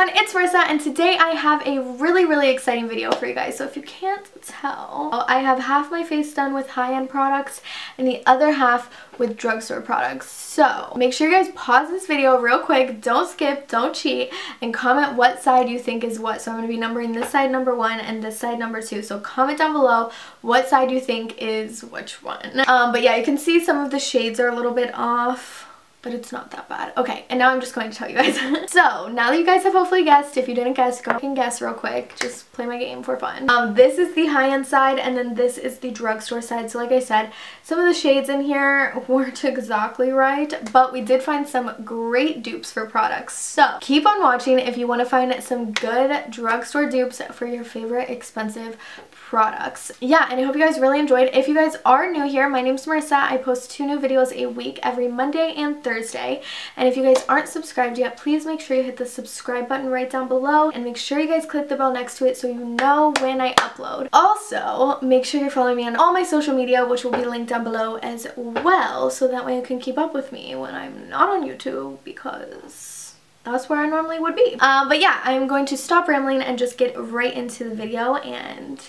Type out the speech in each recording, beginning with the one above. everyone, it's Marissa, and today I have a really exciting video for you guys. So if you can't tell, I have half my face done with high-end products and the other half with drugstore products. So make sure you guys pause this video real quick, don't skip, don't cheat, and comment what side you think is what. So I'm going to be numbering this side number one and this side number two. So comment down below what side you think is which one. But yeah, you can see some of the shades are a little bit off, but it's not that bad. Okay, and now I'm just going to tell you guys. So now that you guys have hopefully guessed, if you didn't guess, go and guess real quick. Just play my game for fun. This is the high-end side, and then this is the drugstore side. So like I said, some of the shades in here weren't exactly right, but we did find some great dupes for products. So keep on watching if you want to find some good drugstore dupes for your favorite expensive products. Yeah, and I hope you guys really enjoyed. If you guys are new here, my name's Marissa. I post 2 new videos a week every Monday and Thursday. And if you guys aren't subscribed yet, please make sure you hit the subscribe button right down below, and make sure you guys click the bell next to it so you know when I upload. Also, make sure you're following me on all my social media, which will be linked down below as well, so that way you can keep up with me when I'm not on YouTube, because that's where I normally would be. But yeah, I'm going to stop rambling and just get right into the video, and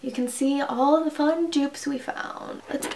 you can see all the fun dupes we found. Let's go.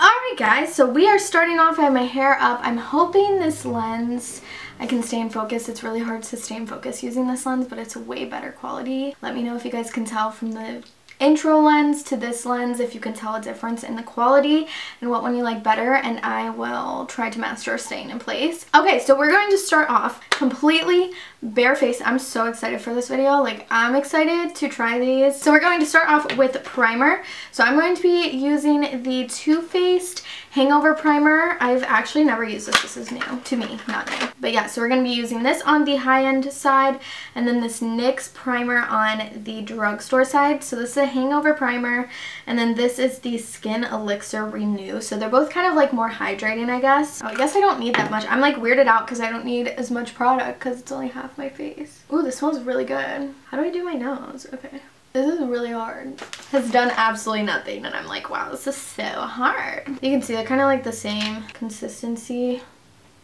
Alright guys, so we are starting off. I have my hair up. I'm hoping this lens I can stay in focus. It's really hard to stay in focus using this lens, but it's way better quality. Let me know if you guys can tell from the intro lens to this lens if you can tell a difference in the quality and what one you like better, and I will try to master staying in place. Okay, so we're going to start off completely barefaced. I'm so excited for this video. Like, I'm excited to try these. So we're going to start off with primer. So I'm going to be using the Too Faced Hangover primer. I've actually never used this. This is new to me, not new. But yeah, so we're going to be using this on the high-end side, and then this NYX primer on the drugstore side. So this is a Hangover primer, and then this is the Skin Elixir Renew. So they're both kind of like more hydrating, I guess. Oh, I guess I don't need that much. I'm like weirded out because I don't need as much product because it's only half my face. Ooh, this smells really good. How do I do my nose? Okay. This is really hard. Has done absolutely nothing, and I'm like, wow, this is so hard. You can see they're kind of like the same consistency.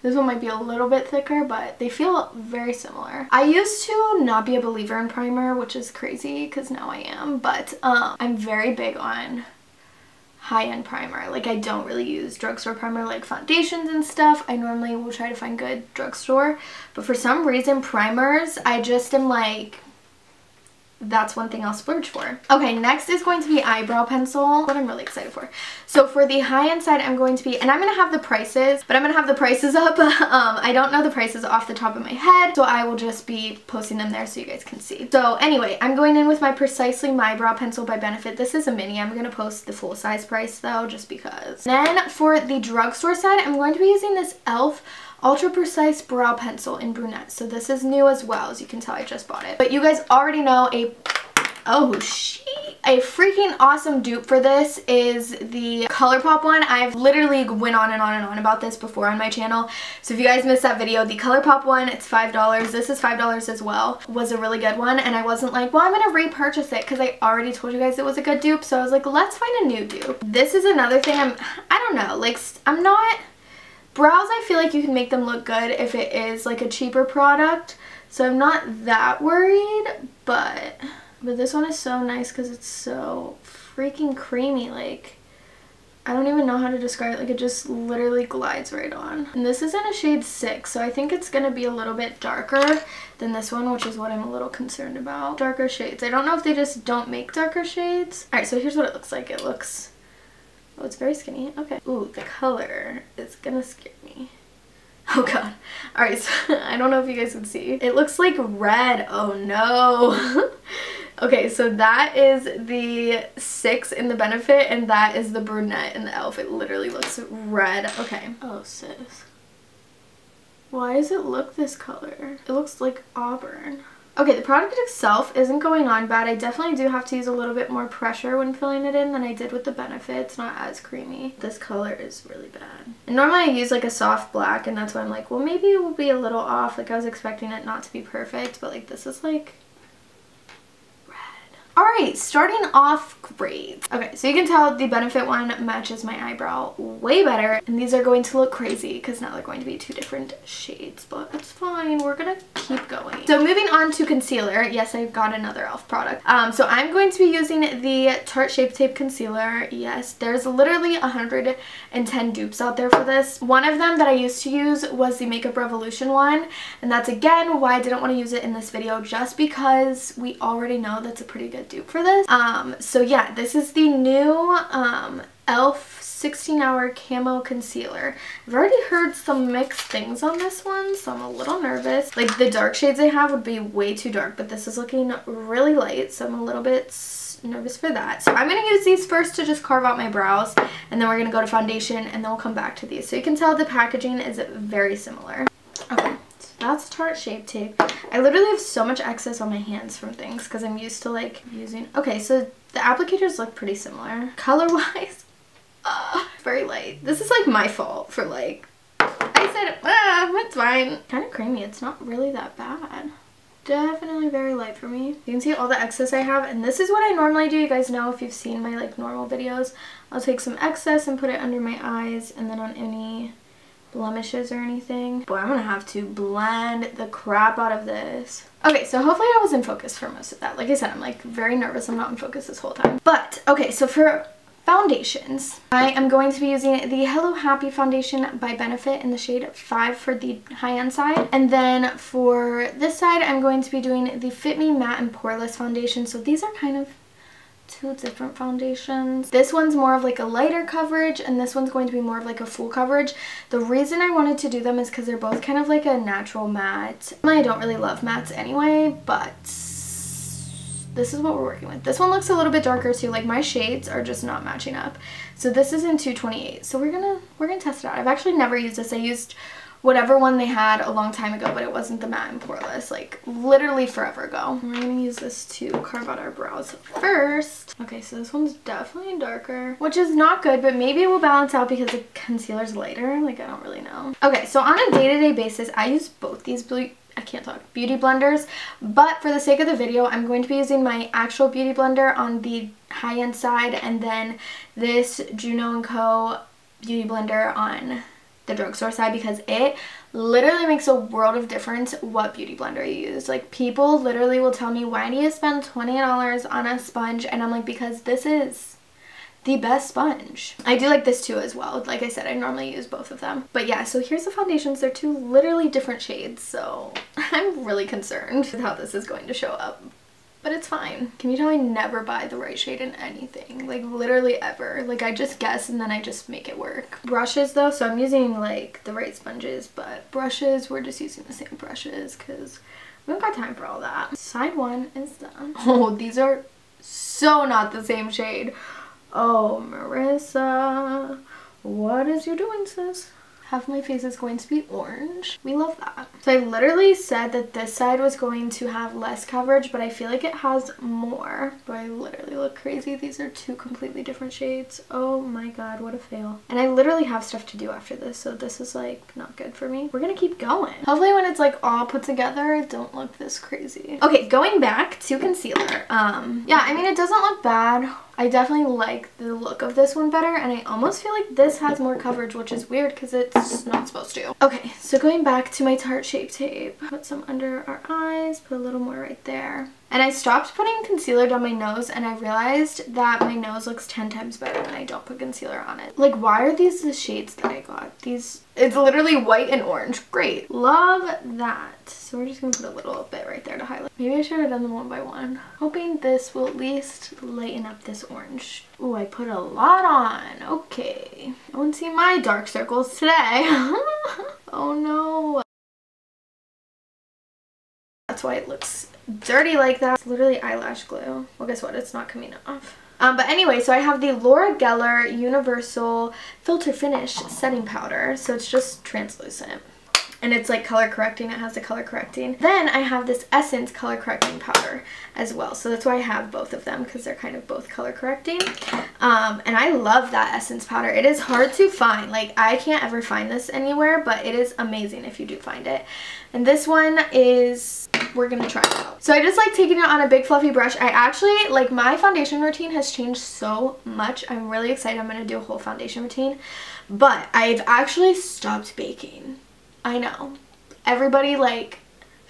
This one might be a little bit thicker, but they feel very similar. I used to not be a believer in primer, which is crazy because now I am, but I'm very big on high-end primer. Like, I don't really use drugstore primer like foundations and stuff. I normally will try to find good drugstore, but for some reason primers, I just am like, that's one thing I'll splurge for. Okay, next is going to be eyebrow pencil, what I'm really excited for. So for the high-end side, I'm going to be, and I'm going to have the prices, but I'm going to have the prices up. I don't know the prices off the top of my head, so I will just be posting them there so you guys can see. So anyway, I'm going in with my Precisely My Brow Pencil by Benefit. This is a mini. I'm going to post the full-size price though, just because. Then for the drugstore side, I'm going to be using this e.l.f. Ultra Precise Brow Pencil in Brunette. So this is new as well, as you can tell I just bought it. But you guys already know a freaking awesome dupe for this is the ColourPop one. I've literally went on and on and on about this before on my channel. So if you guys missed that video, the ColourPop one, it's $5. This is $5 as well. Was a really good one, and I wasn't like, well, I'm going to repurchase it because I already told you guys it was a good dupe. So I was like, let's find a new dupe. This is another thing I don't know, like, I'm not... Brows, I feel like you can make them look good if it is like a cheaper product, so I'm not that worried, but this one is so nice because it's so freaking creamy. Like, I don't even know how to describe it. Like, it just literally glides right on. And this is in a shade 6, so I think it's going to be a little bit darker than this one, which is what I'm a little concerned about. Darker shades. I don't know if they just don't make darker shades. Alright, so here's what it looks like. It looks... Oh, it's very skinny. Okay. Ooh, the color is gonna scare me. Oh god. Alright, so I don't know if you guys can see. It looks like red. Oh no. Okay, so that is the 6 in the Benefit, and that is the brunette in the e.l.f. It literally looks red. Okay. Oh sis. Why does it look this color? It looks like auburn. Okay, the product itself isn't going on bad. I definitely do have to use a little bit more pressure when filling it in than I did with the Benefit. It's not as creamy. This color is really bad. And normally I use like a soft black, and that's why I'm like, well, maybe it will be a little off. Like, I was expecting it not to be perfect, but like, this is like... Alright, starting off great. Okay, so you can tell the Benefit one matches my eyebrow way better. And these are going to look crazy because now they're going to be 2 different shades, but it's fine. We're gonna keep going. So moving on to concealer. Yes, I've got another e.l.f. product. So I'm going to be using the Tarte Shape Tape Concealer. Yes, there's literally 110 dupes out there for this. One of them that I used to use was the Makeup Revolution one, and that's again why I didn't want to use it in this video, just because we already know that's a pretty good dupe for this. So yeah, this is the new e.l.f. 16-hour camo concealer. I've already heard some mixed things on this one, so I'm a little nervous. Like, the dark shades I have would be way too dark, but this is looking really light, so I'm a little bit nervous for that. So I'm going to use these first to just carve out my brows, and then we're going to go to foundation, and then we'll come back to these. So you can tell the packaging is very similar. Okay, so that's Tarte Shape Tape. I literally have so much excess on my hands from things because I'm used to, like, using... Okay, so the applicators look pretty similar. Color-wise... very light. This is like my fault for like, I said, it's fine. Kind of creamy, it's not really that bad. Definitely very light for me. You can see all the excess I have, and this is what I normally do. You guys know if you've seen my like normal videos, I'll take some excess and put it under my eyes and then on any blemishes or anything. Boy, I'm gonna have to blend the crap out of this. Okay, so hopefully I was in focus for most of that. Like I said, I'm like very nervous I'm not in focus this whole time. But, okay, so for foundations, I am going to be using the Hello Happy foundation by Benefit in the shade 5 for the high-end side, and then for this side I'm going to be doing the Fit Me Matte and Poreless foundation. So these are kind of two different foundations. This one's more of like a lighter coverage, and this one's going to be more of like a full coverage. The reason I wanted to do them is because they're both kind of like a natural matte. I don't really love mattes anyway, but this is what we're working with. This one looks a little bit darker too. Like, my shades are just not matching up. So this is in 228. So we're gonna test it out. I've actually never used this. I used whatever one they had a long time ago, but it wasn't the matte and poreless. Like, literally forever ago. We're gonna use this to carve out our brows first. Okay, so this one's definitely darker, which is not good, but maybe it will balance out because the concealer's lighter. Like, I don't really know. Okay, so on a day-to-day basis, I use both these beauty blenders, but for the sake of the video I'm going to be using my actual beauty blender on the high-end side and then this Juno & Co beauty blender on the drugstore side, because it literally makes a world of difference what beauty blender you use. Like, people literally will tell me, why do you spend $20 on a sponge? And I'm like, because this is the best sponge. I do like this too as well. Like I said, I normally use both of them. But yeah, so here's the foundations. They're two literally different shades, so I'm really concerned with how this is going to show up. But it's fine. Can you tell I never buy the right shade in anything? Like, literally ever. Like, I just guess and then I just make it work. Brushes though, so I'm using like the right sponges, but brushes, we're just using the same brushes because we don't got time for all that. Side one is done. Oh, these are so not the same shade. Oh, Marissa, what is you doing, sis? Half my face is going to be orange. We love that. So I literally said that this side was going to have less coverage, but I feel like it has more. But I literally look crazy. These are two completely different shades. Oh my god, what a fail. And I literally have stuff to do after this, so this is like not good for me. We're gonna keep going. Hopefully when it's like all put together, it don't look this crazy. Okay, going back to concealer. Yeah, I mean, it doesn't look bad. I definitely like the look of this one better, and I almost feel like this has more coverage, which is weird because it's not supposed to. Okay, so going back to my Tarte Shape Tape. Put some under our eyes, put a little more right there. And I stopped putting concealer down my nose, and I realized that my nose looks 10 times better when I don't put concealer on it. Like, why are these the shades that I got? These, it's literally white and orange. Great. Love that. So we're just gonna put a little bit right there to highlight. Maybe I should have done them one by one. Hoping this will at least lighten up this orange. Ooh, I put a lot on. Okay. I won't see my dark circles today. Oh no. That's why it looks dirty like that. It's literally eyelash glue. Well, guess what? It's not coming off. But anyway, so I have the Laura Geller Universal Filter Finish Setting Powder. So it's just translucent. And it's like color correcting. It has the color correcting. Then I have this Essence color correcting powder as well. So that's why I have both of them, because they're kind of both color correcting. And I love that Essence powder. It is hard to find. Like, I can't ever find this anywhere, but it is amazing if you do find it. And this one is... we're gonna try it out. So I just like taking it on a big fluffy brush. I actually, like, my foundation routine has changed so much. I'm really excited. I'm gonna do a whole foundation routine. But I've actually stopped baking. I know. Everybody, like,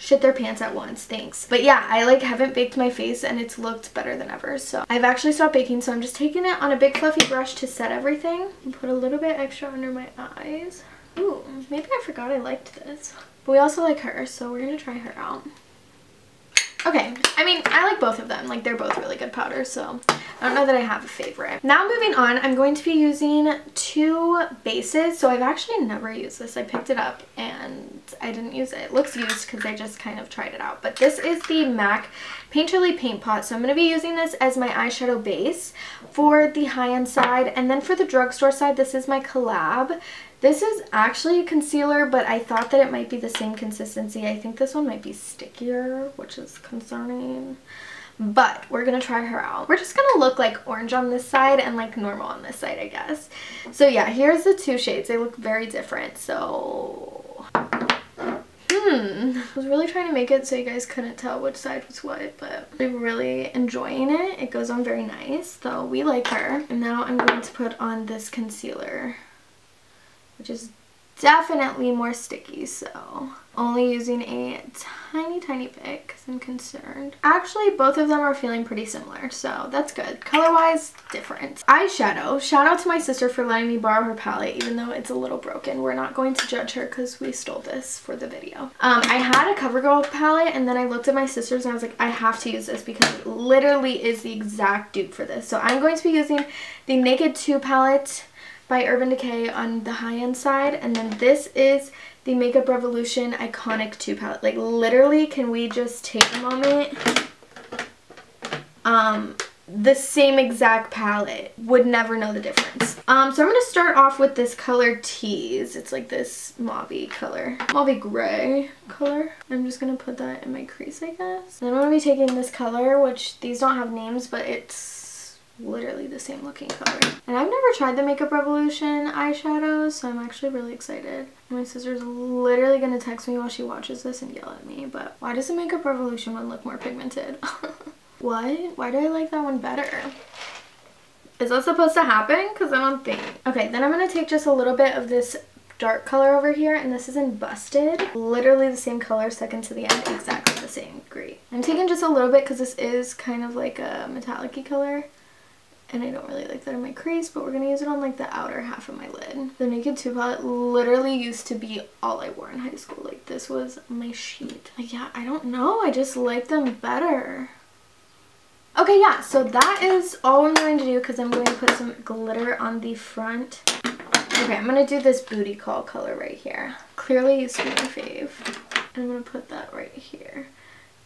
shit their pants at once. Thanks. But yeah, I like haven't baked my face and it's looked better than ever. So I've actually stopped baking, so I'm just taking it on a big fluffy brush to set everything and put a little bit extra under my eyes. Ooh, maybe I forgot I liked this. But we also like her, so we're gonna try her out. Okay, I mean, I like both of them. Like, they're both really good powders, so I don't know that I have a favorite. Now moving on, I'm going to be using two bases. So I've actually never used this. I picked it up and I didn't use it. It looks used because I just kind of tried it out. But this is the MAC Painterly Paint Pot. So I'm going to be using this as my eyeshadow base for the high-end side. And then for the drugstore side, this is my collab. This is actually a concealer, but I thought that it might be the same consistency. I think this one might be stickier, which is concerning. But we're gonna try her out. We're just gonna look like orange on this side and like normal on this side, I guess. So yeah, here's the two shades. They look very different, so... I was really trying to make it so you guys couldn't tell which side was what, but I'm really enjoying it. It goes on very nice, so we like her. And now I'm going to put on this concealer, which is definitely more sticky, so only using a tiny bit because I'm concerned. Actually, both of them are feeling pretty similar, so that's good. Color-wise, different. Eyeshadow. Shout out to my sister for letting me borrow her palette, even though it's a little broken. We're not going to judge her because we stole this for the video. I had a CoverGirl palette, and then I looked at my sister's, and I was like, I have to use this because it literally is the exact dupe for this. So I'm going to be using the Naked 2 palette by Urban Decay on the high-end side, and then this is the Makeup Revolution Iconic 2 palette. Like, literally, can we just take a moment? The same exact palette. Would never know the difference. So I'm going to start off with this color Tease. It's like this mauve-y color. Mauve gray color. I'm just going to put that in my crease, I guess. And I'm going to be taking this color, which these don't have names, but it's literally the same looking color. And I've never tried the Makeup Revolution eyeshadows, so I'm actually really excited. My sister's literally gonna text me while she watches this and yell at me, but why does the Makeup Revolution one look more pigmented? What? Why do I like that one better? Is that supposed to happen? Because I don't think. Okay, then I'm gonna take just a little bit of this dark color over here, and this is in Busted. Literally the same color, second to the end, exactly the same. Great. I'm taking just a little bit because this is kind of like a metallic-y color. And I don't really like that in my crease, but we're going to use it on like the outer half of my lid. The Naked 2 palette literally used to be all I wore in high school. Like, this was my sheet. Like, yeah, I don't know. I just like them better. Okay, yeah, so that is all I'm going to do because I'm going to put some glitter on the front. Okay, I'm going to do this Booty Call color right here. Clearly used to be my fave. And I'm going to put that right here.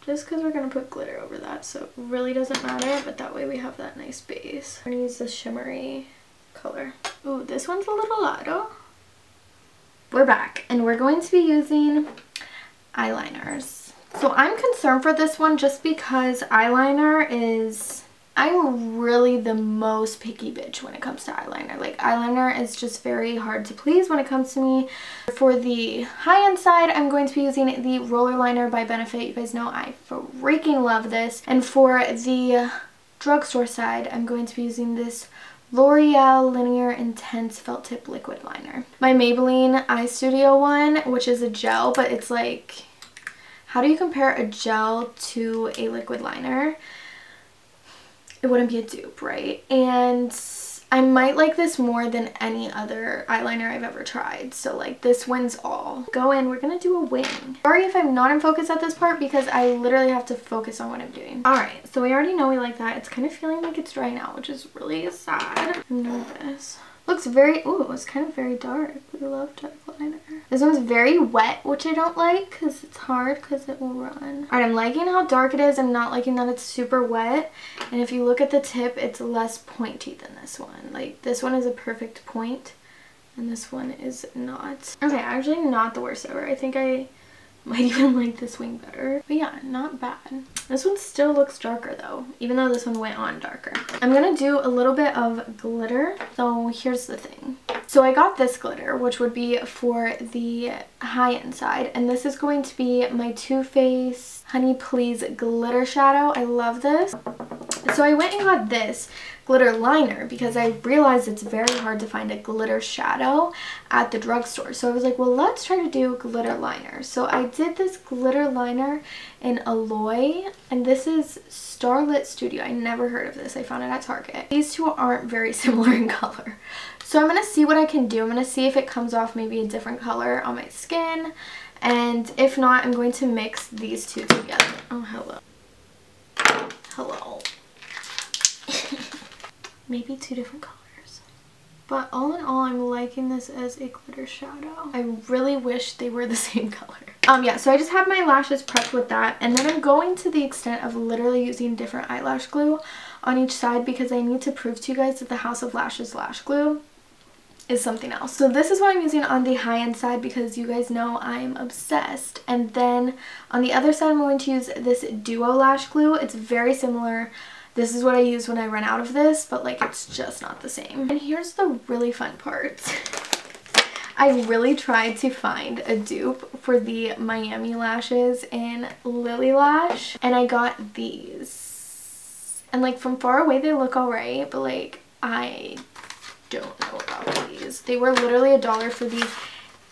Just because we're going to put glitter over that, so it really doesn't matter, but that way we have that nice base. I'm going to use this shimmery color. Ooh, this one's a little lighter. We're back, and we're going to be using eyeliners. So I'm concerned for this one just because eyeliner is... I'm really the most picky bitch when it comes to eyeliner. Like, eyeliner is just very hard to please when it comes to me. For the high-end side, I'm going to be using the Roller Liner by Benefit. You guys know I freaking love this. And for the drugstore side, I'm going to be using this L'Oreal Linear Intense Felt Tip Liquid Liner. My Maybelline Eye Studio one, which is a gel, but it's like... How do you compare a gel to a liquid liner? It wouldn't be a dupe, right? And I might like this more than any other eyeliner I've ever tried. So like, this wins all. Go in, we're gonna do a wing. Sorry if I'm not in focus at this part because I literally have to focus on what I'm doing. All right, so we already know we like that. It's kind of feeling like it's drying out, which is really sad. I'm nervous. Looks very, ooh, it's kind of very dark. We love dark liner. This one's very wet, which I don't like because it's hard because it will run. All right, I'm liking how dark it is. I'm not liking that it's super wet. And if you look at the tip, it's less pointy than this one. Like, this one is a perfect point and this one is not. Okay, actually not the worst ever. I think I might even like this wing better. But yeah, not bad. This one still looks darker though, even though this one went on darker. I'm gonna do a little bit of glitter. So here's the thing. So I got this glitter, which would be for the high-end side. And this is going to be my Too Faced Honey Please Glitter Shadow. I love this. So I went and got this glitter liner because I realized it's very hard to find a glitter shadow at the drugstore. So I was like, well, let's try to do a glitter liner. So I did this glitter liner in Alloy, and this is Starlit Studio. I never heard of this. I found it at Target. These two aren't very similar in color. So I'm going to see what I can do. I'm going to see if it comes off maybe a different color on my skin. And if not, I'm going to mix these two together. Oh, hello. Hello. Maybe two different colors. But all in all, I'm liking this as a glitter shadow. I really wish they were the same color. Yeah, so I just have my lashes prepped with that. And then I'm going to the extent of literally using different eyelash glue on each side because I need to prove to you guys that the House of Lashes lash glue is something else. So this is what I'm using on the high-end side because you guys know I'm obsessed. And then on the other side, I'm going to use this Duo lash glue. It's very similar. This is what I use when I run out of this, but like it's just not the same. And here's the really fun part. I really tried to find a dupe for the Miami Lashes in Lily Lash, and I got these. And like from far away they look alright, but like I don't know about these. They were literally $1 for the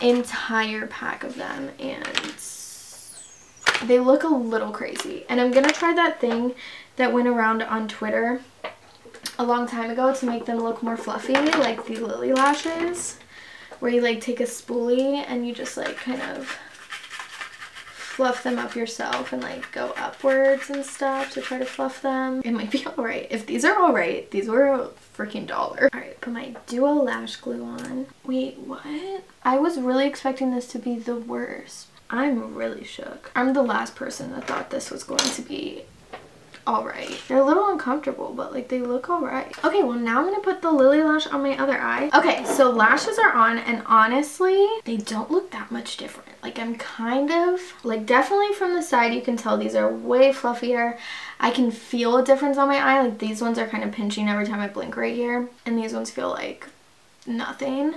entire pack of them, and they look a little crazy. And I'm gonna try that thing that went around on Twitter a long time ago to make them look more fluffy, like the Lily Lashes, where you like take a spoolie and you just like kind of fluff them up yourself and like go upwards and stuff to try to fluff them. It might be alright. If these are alright, these were a freaking $1. Alright, put my Duo lash glue on. Wait, what? I was really expecting this to be the worst. I'm really shook. I'm the last person that thought this was going to be alright. They're a little uncomfortable, but like they look alright. Okay, well now I'm gonna put the Lily Lash on my other eye. Okay, so lashes are on, and honestly they don't look that much different. Like I'm kind of like, definitely from the side you can tell these are way fluffier. I can feel a difference on my eye. Like these ones are kind of pinching every time I blink right here, and these ones feel like nothing.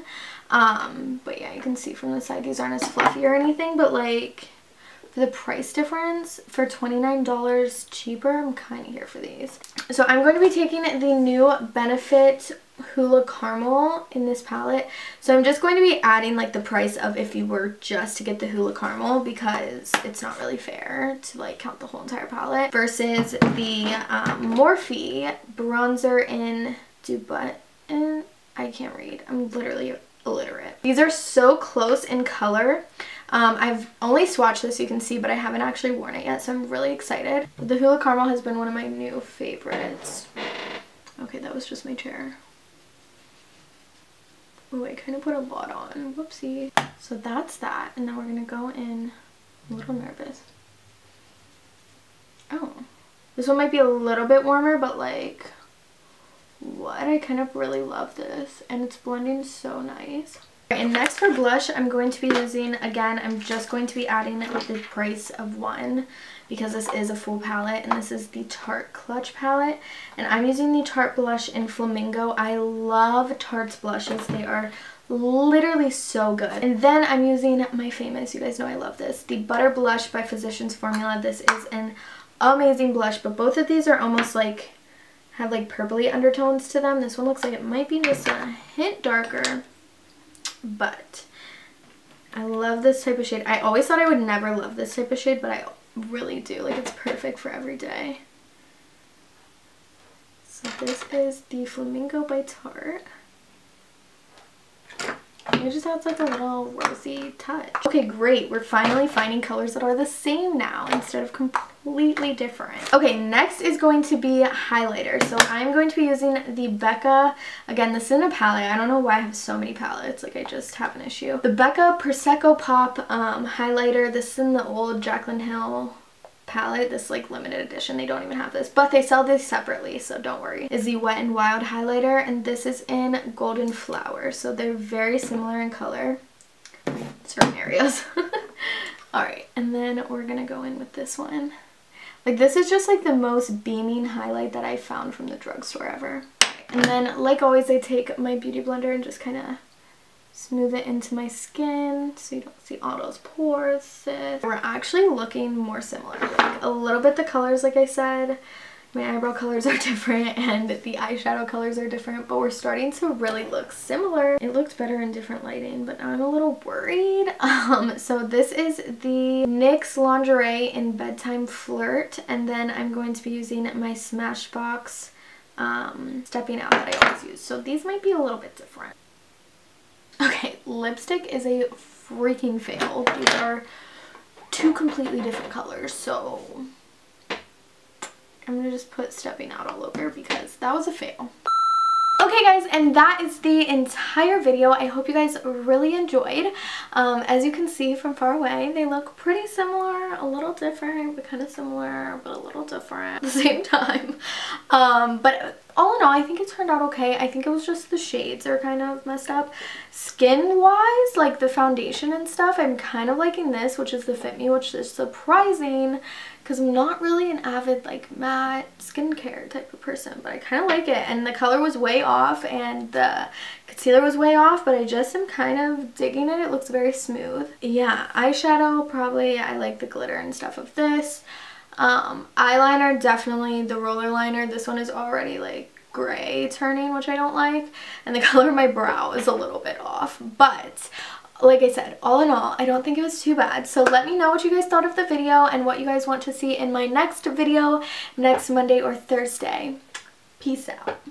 But yeah, you can see from the side these aren't as fluffy or anything, but like the price difference for $29 cheaper, I'm kind of here for these. So I'm going to be taking the new Benefit Hula Caramel in this palette. So I'm just going to be adding like the price of if you were just to get the Hula Caramel, because it's not really fair to like count the whole entire palette versus the Morphe bronzer in Duo. And I can't read. I'm literally illiterate. These are so close in color. I've only swatched this, you can see, but I haven't actually worn it yet, so I'm really excited. The Hula Caramel has been one of my new favorites. Okay, that was just my chair. Oh, I kind of put a lot on. Whoopsie. So that's that, and now we're going to go in. I'm a little nervous. Oh. This one might be a little bit warmer, but like, what? I kind of really love this, and it's blending so nice. And next for blush, I'm going to be using, again, I'm just going to be adding it with the price of one because this is a full palette, and this is the Tarte Clutch palette, and I'm using the Tarte blush in Flamingo. I love Tarte's blushes. They are literally so good. And then I'm using my famous, you guys know I love this, the Butter Blush by Physicians Formula. This is an amazing blush, but both of these are almost like, have like purpley undertones to them. This one looks like it might be just a hint darker. But I love this type of shade. I always thought I would never love this type of shade, but I really do. Like, it's perfect for every day. So this is the Flamingo by Tarte. It just adds like a little rosy touch. Okay, great. We're finally finding colors that are the same now instead of completely different. Okay, next is going to be highlighter. So I'm going to be using the Becca. Again, this is in a palette. I don't know why I have so many palettes. Like, I just have an issue. The Becca Prosecco Pop highlighter. This is in the old Jaclyn Hill palette, this like limited edition. They don't even have this, but they sell these separately, so don't worry. Is the Wet n Wild highlighter, and this is in Golden Flower. So they're very similar in color, certain areas. All right, and then we're gonna go in with this one. Like, this is just like the most beaming highlight that I found from the drugstore ever. And then, like always, I take my beauty blender and just kind of smooth it into my skin so you don't see all those pores. We're actually looking more similar. Like, a little bit the colors, like I said, My eyebrow colors are different and the eyeshadow colors are different, but we're starting to really look similar. It looked better in different lighting, but now I'm a little worried. So this is the NYX Lingerie in Bedtime Flirt, and then I'm going to be using my Smashbox Stepping Out that I always use. So these might be a little bit different. Okay, lipstick is a freaking fail. These are two completely different colors, so I'm gonna just put Stepping Out all over because that was a fail. Okay guys, and that is the entire video. I hope you guys really enjoyed. As you can see from far away, they look pretty similar, a little different, but kind of similar, but a little different at the same time. But all in all, I think it turned out okay. I think it was just the shades are kind of messed up. Skin-wise, like the foundation and stuff, I'm kind of liking this, which is the Fit Me, which is surprising because I'm not really an avid like matte skincare type of person, but I kind of like it. And the color was way off and the concealer was way off, but I just am kind of digging it. It looks very smooth. Yeah, eyeshadow probably. I like the glitter and stuff of this. Eyeliner, definitely the roller liner. This one is already like gray turning, which I don't like, and the color of my brow is a little bit off, but like I said, all in all, I don't think it was too bad. So let me know what you guys thought of the video and what you guys want to see in my next video next Monday or Thursday. Peace out.